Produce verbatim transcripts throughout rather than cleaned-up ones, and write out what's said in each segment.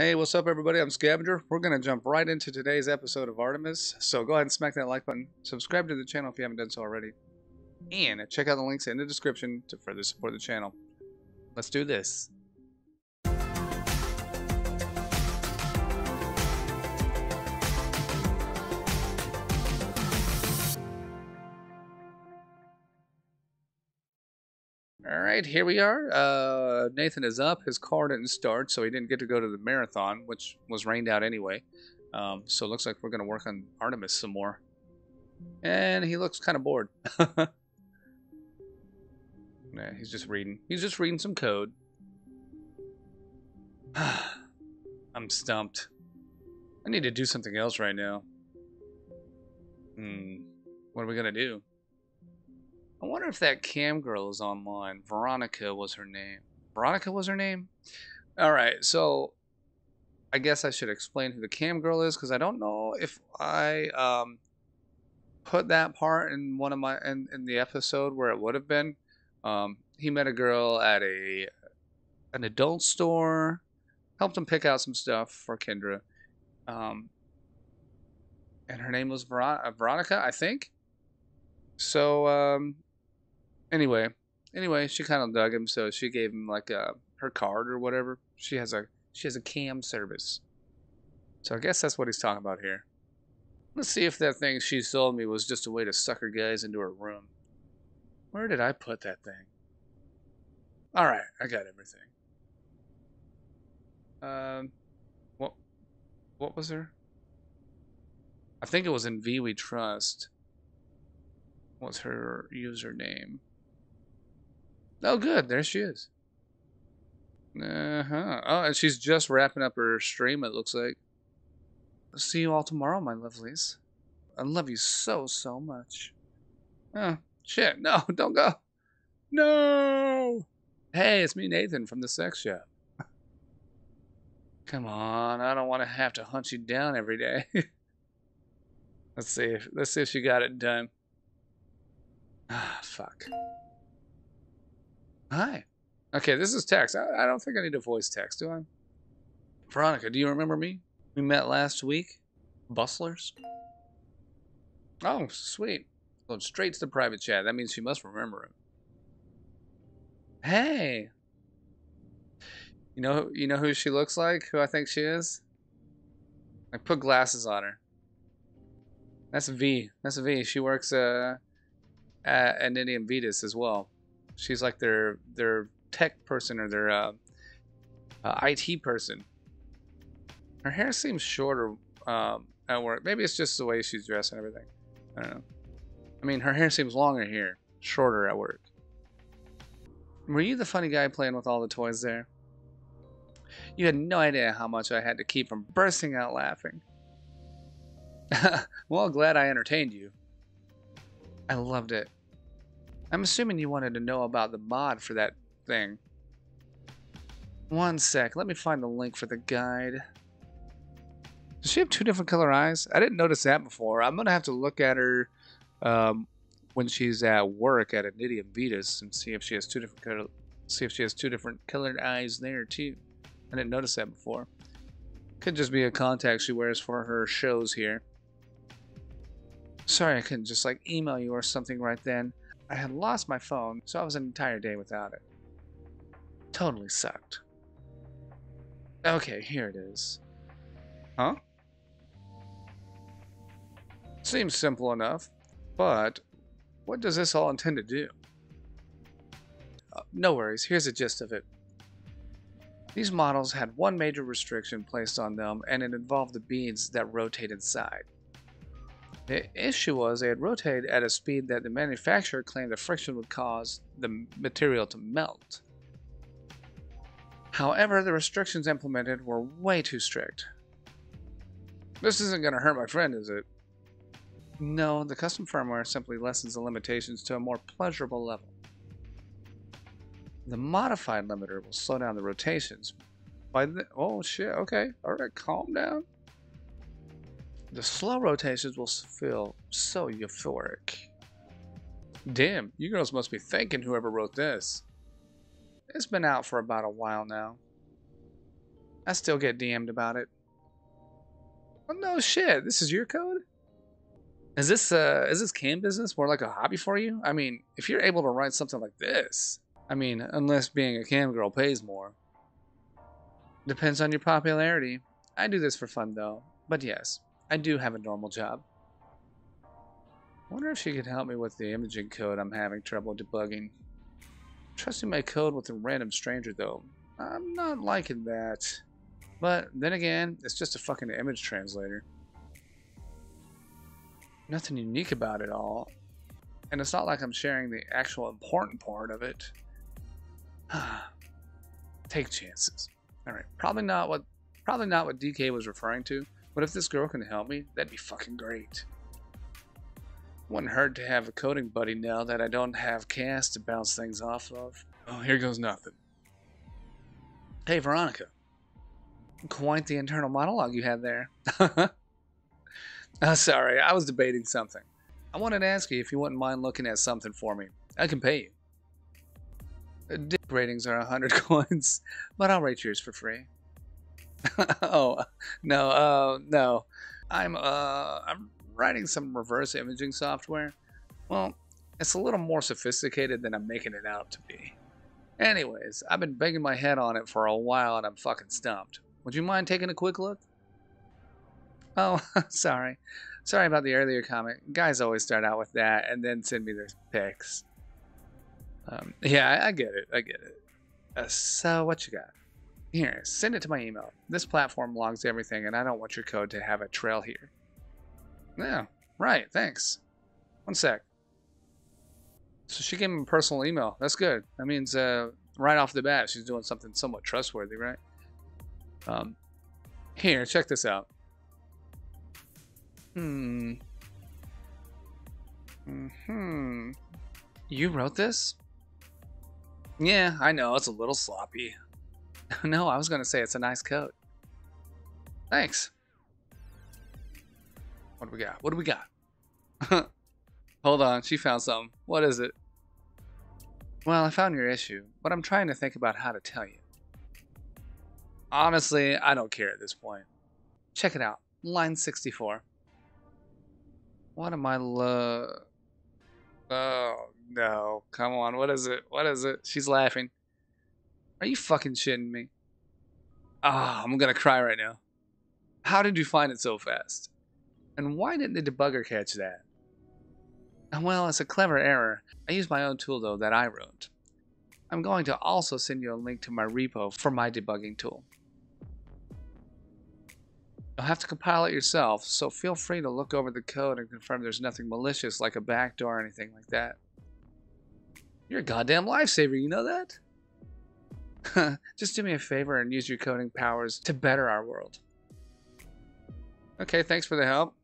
Hey, what's up everybody? I'm Scaveng three r. We're going to jump right into today's episode of Artemis. So go ahead and smack that like button, subscribe to the channel if you haven't done so already, and check out the links in the description to further support the channel. Let's do this. Alright, here we are. Uh, Nathan is up. His car didn't start, so he didn't get to go to the marathon, which was rained out anyway. Um, so it looks like we're going to work on Artemis some more. And he looks kind of bored. Nah, he's just reading. He's just reading some code. I'm stumped. I need to do something else right now. Hmm. What are we going to do? I wonder if that cam girl is online. Veronica was her name. Veronica was her name? All right, so I guess I should explain who the cam girl is, because I don't know if I um, put that part in one of my in, in the episode where it would have been. Um, he met a girl at a an adult store, helped him pick out some stuff for Kendra, um, and her name was Ver- Veronica, I think. So, um... Anyway, anyway, she kind of dug him, so she gave him like a her card or whatever. She has a she has a cam service, so I guess that's what he's talking about here. Let's see if that thing she sold me was just a way to sucker guys into her room. Where did I put that thing? All right, I got everything. Um, what what was her? I think it was in V We Trust. What's her username? Oh, good. There she is. Uh-huh. Oh, and she's just wrapping up her stream, it looks like. See you all tomorrow, my lovelies. I love you so, so much. Oh, shit. No, don't go. No! Hey, it's me, Nathan, from the sex shop. Come on. I don't want to have to hunt you down every day. Let's see if, let's see if she got it done. Ah, fuck. Hi. Okay, this is text. I, I don't think I need a voice text, do I? Veronica, do you remember me? We met last week. Bustlers. Oh, sweet. Going straight to the private chat. That means she must remember him. Hey. You know, you know who she looks like? Who I think she is? I put glasses on her. That's V. That's V. She works, uh... at Anidium Veritas as well. She's like their their tech person or their uh, uh, I T person. Her hair seems shorter um, at work. Maybe it's just the way she's dressed and everything. I don't know. I mean, her hair seems longer here, shorter at work. Were you the funny guy playing with all the toys there? You had no idea how much I had to keep from bursting out laughing. Well, glad I entertained you. I loved it. I'm assuming you wanted to know about the mod for that thing. One sec, let me find the link for the guide. Does she have two different color eyes? I didn't notice that before. I'm gonna have to look at her um, when she's at work at Anidium Veritas and see if she has two different color, see if she has two different colored eyes there too. I didn't notice that before. Could just be a contact she wears for her shows here. Sorry I couldn't just like email you or something right then. I had lost my phone, so I was an entire day without it. Totally sucked. Okay, here it is. Huh? Seems simple enough, but what does this all intend to do? Uh, no worries, here's the gist of it. These models had one major restriction placed on them, and it involved the beads that rotate inside. The issue was they had rotated at a speed that the manufacturer claimed the friction would cause the material to melt. However, the restrictions implemented were way too strict. This isn't going to hurt my friend, is it? No, the custom firmware simply lessens the limitations to a more pleasurable level. The modified limiter will slow down the rotations by the... Oh, shit, okay. All right, calm down. The slow rotations will feel so euphoric. Damn, you girls must be thanking whoever wrote this. It's been out for about a while now. I still get D M'd about it. Oh no shit, this is your code? Is this uh is this game business more like a hobby for you? I mean, if you're able to write something like this, I mean, unless being a cam girl pays more. Depends on your popularity. I do this for fun though, but yes, I do have a normal job. Wonder if she could help me with the imaging code I'm having trouble debugging. Trusting my code with a random stranger though, I'm not liking that. But then again, it's just a fucking image translator. Nothing unique about it all, and it's not like I'm sharing the actual important part of it. Take chances. All right, probably not what probably not what D K was referring to, but if this girl can help me, that'd be fucking great. Wouldn't hurt to have a coding buddy now that I don't have Cass to bounce things off of. Oh, here goes nothing. Hey, Veronica. Quite the internal monologue you had there. Oh, sorry, I was debating something. I wanted to ask you if you wouldn't mind looking at something for me. I can pay you. Dick ratings are one hundred coins, but I'll rate yours for free. Oh, no, uh, no. I'm, uh, I'm writing some reverse imaging software. Well, it's a little more sophisticated than I'm making it out to be. Anyways, I've been banging my head on it for a while and I'm fucking stumped. Would you mind taking a quick look? Oh, sorry. Sorry about the earlier comment. Guys always start out with that and then send me their pics. Um, yeah, I get it. I get it. Uh, so what you got? Here, send it to my email. This platform logs everything and I don't want your code to have a trail here. Yeah, right. Thanks. One sec. So she gave him a personal email. That's good. That means uh, right off the bat, she's doing something somewhat trustworthy, right? Um, here, check this out. Hmm. Hmm. You wrote this? Yeah, I know. It's a little sloppy. No, I was going to say it's a nice coat. Thanks. What do we got? What do we got? Hold on. She found something. What is it? Well, I found your issue, but I'm trying to think about how to tell you. Honestly, I don't care at this point. Check it out. Line sixty-four. What am I lo... Oh, no. Come on. What is it? What is it? She's laughing. Are you fucking shitting me? Ah, oh, I'm gonna cry right now. How did you find it so fast? And why didn't the debugger catch that? Well, it's a clever error. I used my own tool, though, that I wrote. I'm going to also send you a link to my repo for my debugging tool. You'll have to compile it yourself, so feel free to look over the code and confirm there's nothing malicious like a backdoor or anything like that. You're a goddamn lifesaver, you know that? Just do me a favor and use your coding powers to better our world. Okay, thanks for the help.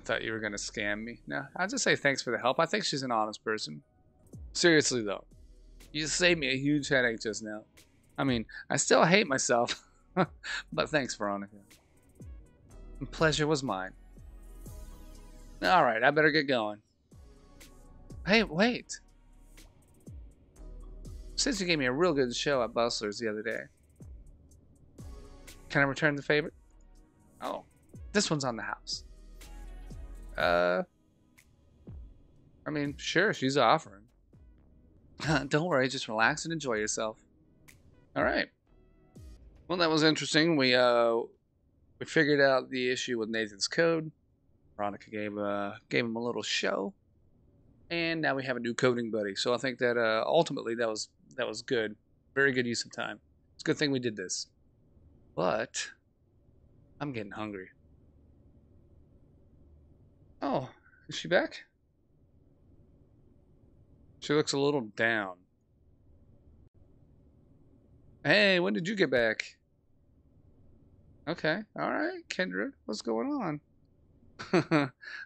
I thought you were going to scam me. No, I'll just say thanks for the help. I think she's an honest person. Seriously, though. You saved me a huge headache just now. I mean, I still hate myself. But thanks, Veronica. Pleasure was mine. Alright, I better get going. Hey, wait. Since you gave me a real good show at Bustlers the other day, can I return the favor? Oh, this one's on the house. Uh, I mean, sure, she's offering. Don't worry, just relax and enjoy yourself. Alright. Well, that was interesting. We uh, we figured out the issue with Nathan's code. Veronica gave uh, gave him a little show, and now we have a new coding buddy. So I think that uh, ultimately that was that was good. Very good use of time. It's a good thing we did this. But I'm getting hungry. Oh, is she back? She looks a little down. Hey, when did you get back? Okay, all right, Kendra, what's going on?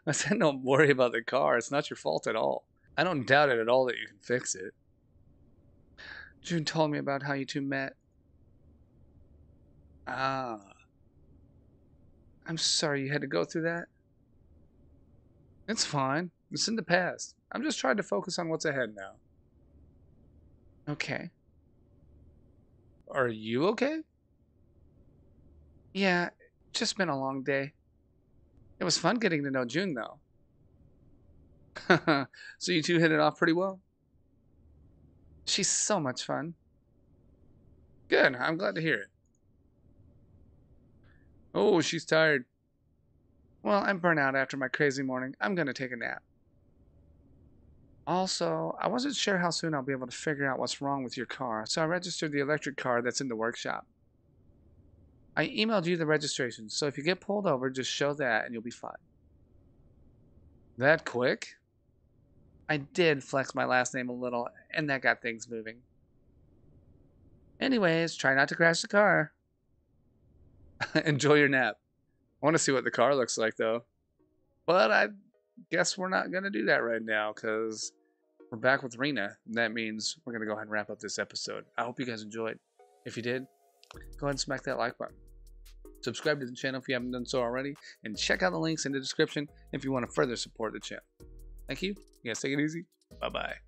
I said don't worry about the car. It's not your fault at all. I don't doubt it at all that you can fix it. June told me about how you two met. Ah. I'm sorry you had to go through that. It's fine. It's in the past. I'm just trying to focus on what's ahead now. Okay. Are you okay? Yeah, it's just been a long day. It was fun getting to know June, though. So you two hit it off pretty well? She's so much fun. Good, I'm glad to hear it. Oh, she's tired. Well, I'm burnt out after my crazy morning. I'm going to take a nap. Also, I wasn't sure how soon I'll be able to figure out what's wrong with your car, so I registered the electric car that's in the workshop. I emailed you the registration, so if you get pulled over, just show that and you'll be fine. That quick? I did flex my last name a little, and that got things moving. Anyways, try not to crash the car. Enjoy your nap. I want to see what the car looks like, though. But I guess we're not going to do that right now, because we're back with Rena, and that means we're going to go ahead and wrap up this episode. I hope you guys enjoyed. If you did, go ahead and smack that like button. Subscribe to the channel if you haven't done so already, and check out the links in the description if you want to further support the channel. Thank you. You guys take it easy. Bye-bye.